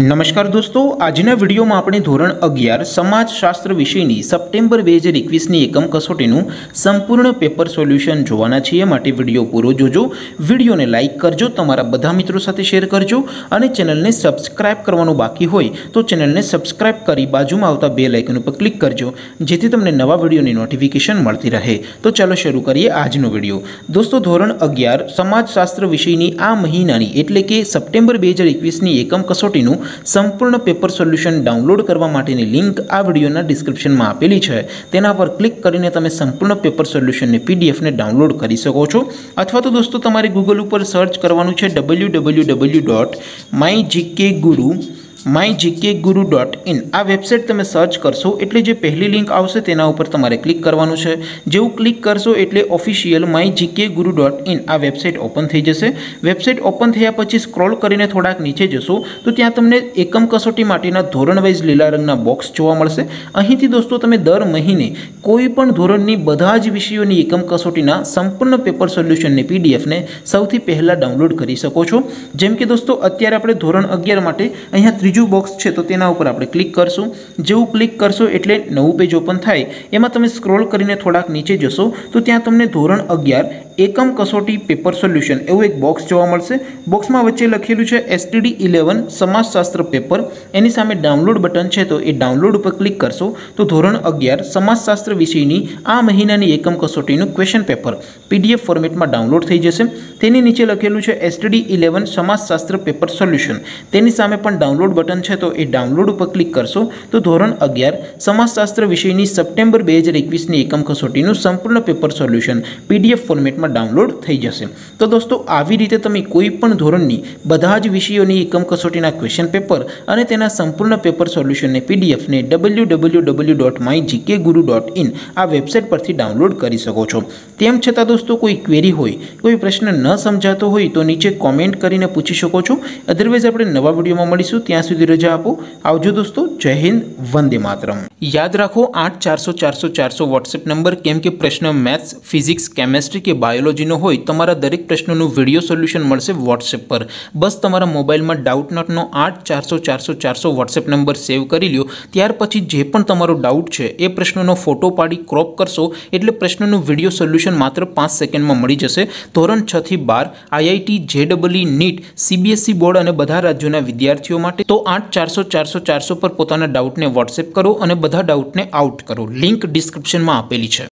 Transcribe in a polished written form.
नमस्कार दोस्तों, आजना वीडियो में आपणे धोरण 11 समाजशास्त्र विषयनी सप्टेम्बर 2021 नी एकम कसोटीनुं संपूर्ण पेपर सोल्यूशन जोवाना छीए। माटे विडियो पूरो जोजो, विडियो ने लाइक करजो, तमारा बधा मित्रों साथे शेर करजो अने चेनल ने सब्सक्राइब करवानुं बाकी होय तो चेनल ने सब्सक्राइब करी बाजुमां आवता बेल आइकन पर क्लिक करजो जेथी तमने नवा विडियोनी नोटिफिकेशन मळती रहे। तो चलो शुरू करिए आजनो विडियो। दोस्तों, धोरण 11 समाजशास्त्र विषयनी आ महीनानी एटले के सप्टेम्बर 2021 नी एकम कसोटीनुं संपूर्ण पेपर सोल्यूशन डाउनलॉड करवा माटेनी लिंक आ वीडियोना डिस्क्रिप्शन में आपेली छे। तेना पर क्लिक करीने तमे संपूर्ण पेपर सोल्यूशन ने पीडीएफ ने डाउनलॉड करी सको छो। अथवा तो दोस्तों तमारे गूगल पर सर्च करवानुं छे www.mygkguru.in। आ वेबसाइट तमे सर्च करशो एटले जे पहली लिंक आवशे तेना उपर तमारे क्लिक करवानुं छे। जेवुं क्लिक करशो एटले ऑफिशियल mygkguru.in आ वेबसाइट ओपन थई जशे। वेबसाइट ओपन थया पछी स्क्रॉल करीने थोड़ाक नीचे जशो तो त्यां तमने एकम कसोटी माटेना धोरणवाइज लीला रंगना बॉक्स जोवा मळशे। અહીંથી दोस्तों तमे दर महीने कोईपण धोरणनी બધા જ વિષયોની એકમ કસોટીના સંપૂર્ણ પેપર સોલ્યુશનને પીડીએફ ને સૌથી પહેલા ડાઉનલોડ કરી શકો છો। જેમ કે दोस्तों અત્યારે આપણે ધોરણ 11 માટે અહીંયા બીજુं बॉक्स है तो तेना उपर आपणे क्लिक करशुं। जेवुं क्लिक करशो एटले नवुं पेज ओपन थाय। एमां तमे स्क्रॉल करीने थोड़ाक नीचे जशो तो त्यां तमने धोरण 11 एकम कसोटी पेपर सोल्यूशन एवुं एक बॉक्स जोवा मळशे। बॉक्समां वच्चे लखेलुं छे STD 11 समाजशास्त्र पेपर, एनी सामे डाउनलॉड बटन है तो ए डाउनलॉड पर क्लिक करशो तो धोरण 11 समाजशास्त्र विषयनी आ महीनानी एकम कसोटीनुं क्वेश्चन पेपर पीडीएफ फॉर्मेटमां डाउनलॉड थई जशे। तेनी नीचे लखेलुं छे STD 11 समाजशास्त्र पेपर सोल्यूशन, तेनी सामे पण डाउनलॉड बटन है तो ए डाउनलॉड पर क्लिक करशो तो धोरण 11 समाजशास्त्र विषयनी सप्टेम्बर 2021 नी एकम कसोटीनुं संपूर्ण paper solution PDF format download थई जशे। तो दोस्तों आवी रीते तमे कोईपण धोरणनी बधा ज विषयोनी एकम कसोटीना क्वेश्चन पेपर अने तेना संपूर्ण पेपर सोल्यूशन ने पीडीएफ ने www.mygkguru.in आ वेबसाइट परथी डाउनलॉड करी सको छो। तेम छतां दोस्तों कोई क्वेरी होय, कोई प्रश्न न समजातो होय तो नीचे कॉमेंट करीने पूछी शको छो। अदरवाइज आपणे नवा विडियोमां मळीशुं, त्यां सुधी रजा आपो। आवजो दोस्तों, जय हिंद, वंदे मातरम। याद राखो 8-400-400-400 व्हाट्सएप नंबर, केम के प्रश्न मैथ्स, फिजिक्स, केमिस्ट्री के बायोलॉजी नो होय तमारा दरेक प्रश्नों वीडियो सोल्यूशन मळशे व्हाट्सएप पर। बस तमारा मोबाइल में डाउट नोट नो 8-400-400-400 व्हाट्सएप नंबर सेव करी लो। त्यार पछी जे पण तमारो डाउट छे ए प्रश्नों फोटो पाड़ी क्रॉप करशो एटले प्रश्नों वीडियो सोल्यूशन मात्र 5 सेकंड में मळी जशे। धोरण 6 થી 12 IIT JEE NEET CBSE board अने बधा राज्योना विद्यार्थीओ माटे तो 8-400-400-400 पर पोताना डाउट ने व्हाट्सएप करो अने बधा डाउट ने आउट करो। लिंक डिस्क्रिप्शन में आपेली छे।